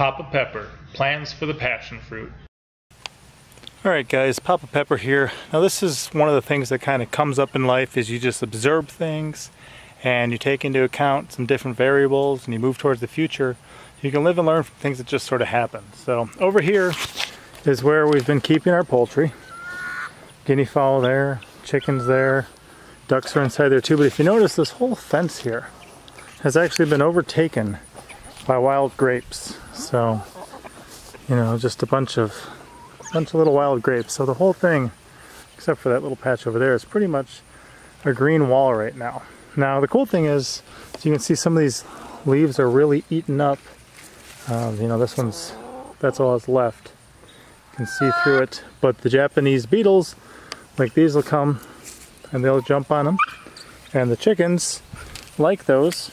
Papa Pepper, plans for the passion fruit. Alright guys, Papa Pepper here. Now this is one of the things that kind of comes up in life is you just observe things and you take into account some different variables and you move towards the future. You can live and learn from things that just sort of happen. So over here is where we've been keeping our poultry. Guinea fowl there, chickens there, ducks are inside there too. But if you notice, this whole fence here has actually been overtaken by wild grapes. So, you know, just a bunch of little wild grapes. So the whole thing, except for that little patch over there, is pretty much a green wall right now. Now the cool thing is, so you can see some of these leaves are really eaten up. You know, this one's, that's all that's left. You can see through it, but the Japanese beetles, like these, will come and they'll jump on them. And the chickens like those,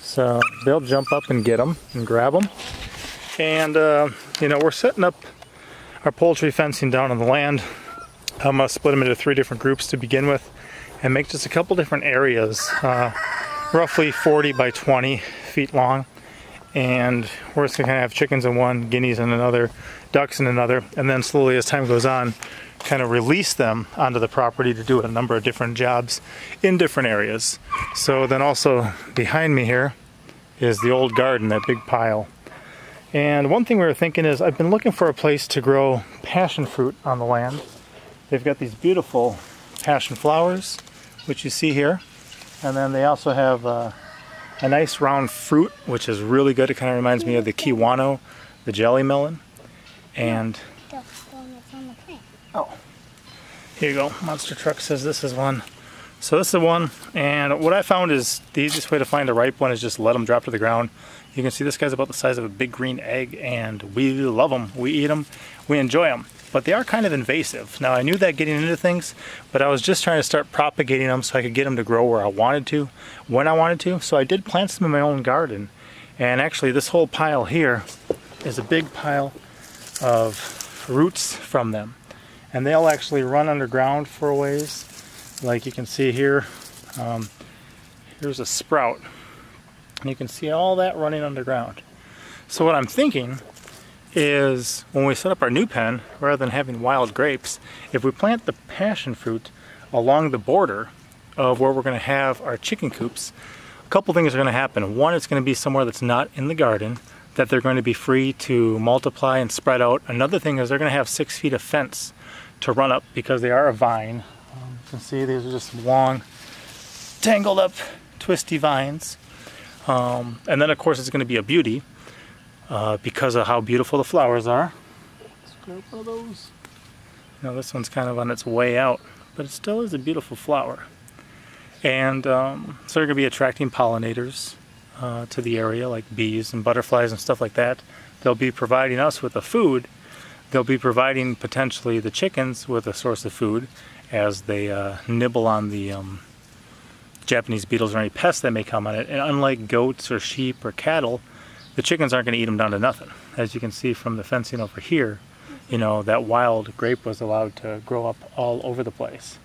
so they'll jump up and get them and grab them. And you know, we're setting up our poultry fencing down on the land. I'm gonna split them into 3 different groups to begin with and make just a couple different areas, roughly 40 by 20 feet long. And we're just gonna kind of have chickens in one, guineas in another, ducks in another, and then slowly as time goes on, kind of release them onto the property to do a number of different jobs in different areas. So then also behind me here is the old garden, that big pile. And one thing we were thinking is I've been looking for a place to grow passion fruit on the land. They've got these beautiful passion flowers, which you see here, and then they also have a nice round fruit, which is really good. It kind of reminds me of the Kiwano, the jelly melon. And oh, here you go. Monster Truck says this is one. So this is the one, and what I found is the easiest way to find a ripe one is just let them drop to the ground. You can see this guy's about the size of a big green egg, and we love them. We eat them. We enjoy them. But they are kind of invasive. Now I knew that getting into things, but I was just trying to start propagating them so I could get them to grow where I wanted to, when I wanted to. So I did plant some in my own garden. And actually this whole pile here is a big pile of roots from them. And they'll actually run underground for a ways. Like you can see here, here's a sprout. And you can see all that running underground. So what I'm thinking is when we set up our new pen, rather than having wild grapes, if we plant the passion fruit along the border of where we're going to have our chicken coops, a couple things are going to happen. One, it's going to be somewhere that's not in the garden, that they're going to be free to multiply and spread out. Another thing is they're going to have 6 feet of fence to run up because they are a vine. You can see these are just long, tangled up, twisty vines. And then of course it's going to be a beauty because of how beautiful the flowers are. Those. Now this one's kind of on its way out, but it still is a beautiful flower. And so they're going to be attracting pollinators to the area, like bees and butterflies and stuff like that. They'll be providing us with the food. They'll be providing potentially the chickens with a source of food as they nibble on the Japanese beetles or any pests that may come on it. And unlike goats or sheep or cattle, the chickens aren't going to eat them down to nothing. As you can see from the fencing over here, you know, that wild grape was allowed to grow up all over the place.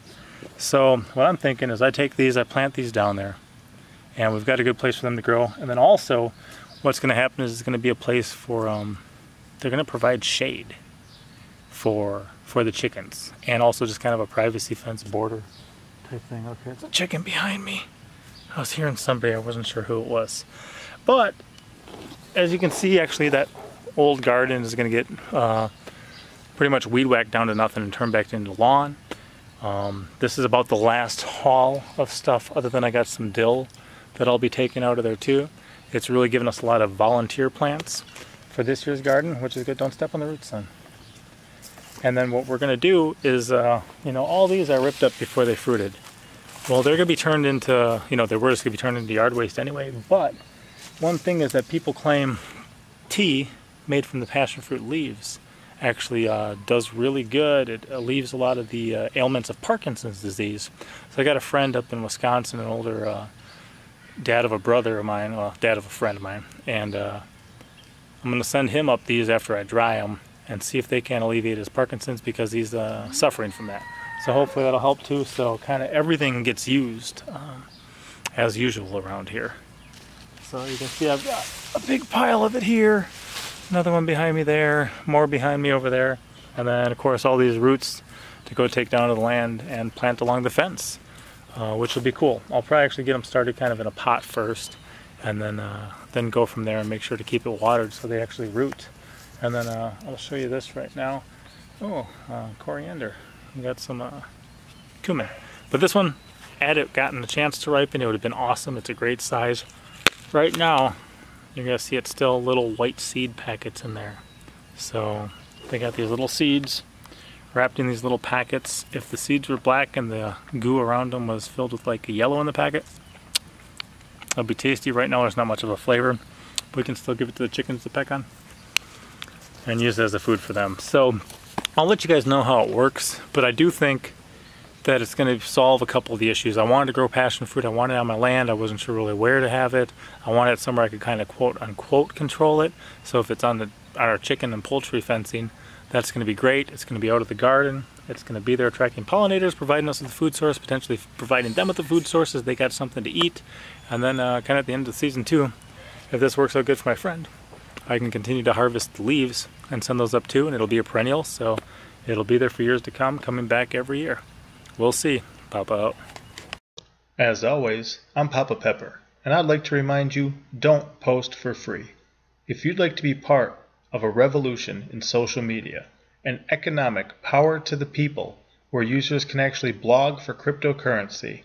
So what I'm thinking is I take these, I plant these down there, and we've got a good place for them to grow. And then also what's going to happen is it's going to be a place for, they're going to provide shade for the chickens, and also just kind of a privacy fence border type thing. Okay, it's a chicken behind me. I was hearing somebody, I wasn't sure who it was. But as you can see, actually that old garden is going to get pretty much weed whacked down to nothing and turned back into lawn. This is about the last haul of stuff, other than I got some dill that I'll be taking out of there too. It's really given us a lot of volunteer plants for this year's garden, which is good. Don't step on the roots, son. And then what we're going to do is, you know, all these I ripped up before they fruited. Well, they're going to be turned into, you know, they were just going to be turned into yard waste anyway. But one thing is that people claim tea made from the passion fruit leaves actually does really good. It alleviates a lot of the ailments of Parkinson's disease. So I got a friend up in Wisconsin, an older dad of a brother of mine, well, dad of a friend of mine. And I'm going to send him up these after I dry them and see if they can alleviate his Parkinson's, because he's suffering from that. So hopefully that'll help too. So kind of everything gets used as usual around here. So you can see I've got a big pile of it here. Another one behind me there, more behind me over there, and then of course all these roots to go take down to the land and plant along the fence, which will be cool. I'll probably actually get them started kind of in a pot first, and then go from there and make sure to keep it watered so they actually root. And then I'll show you this right now. Oh, coriander. We got some cumin. But this one, had it gotten a chance to ripen, it would have been awesome. It's a great size. Right now, you're gonna see it's still little white seed packets in there. So they got these little seeds wrapped in these little packets. If the seeds were black and the goo around them was filled with like a yellow in the packet, it'll be tasty. Right now there's not much of a flavor. We can still give it to the chickens to peck on and use it as a food for them. So I'll let you guys know how it works, but I do think that it's going to solve a couple of the issues. I wanted to grow passion fruit. I wanted it on my land. I wasn't sure really where to have it. I wanted it somewhere I could kind of quote unquote control it. So if it's on our chicken and poultry fencing, that's going to be great. It's going to be out of the garden. It's going to be there attracting pollinators, providing us with a food source, potentially providing them with the food sources. They got something to eat. And then kind of at the end of the season too, if this works out good for my friend, I can continue to harvest the leaves and send those up too, and it'll be a perennial. So it'll be there for years to come, coming back every year. We'll see. Papa out. As always, I'm Papa Pepper, and I'd like to remind you, don't post for free. If you'd like to be part of a revolution in social media, an economic power to the people where users can actually blog for cryptocurrency,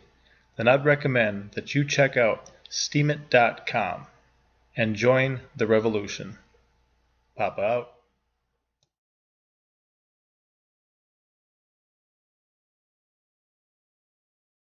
then I'd recommend that you check out steemit.com and join the revolution. Papa out.